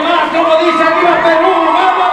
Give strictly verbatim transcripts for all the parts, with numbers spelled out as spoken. demás, como dice, ¡viva Perú! ¡Vamos!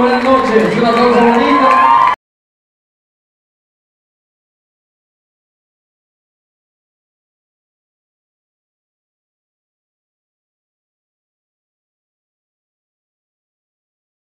Buenas noches, un aplauso bonito.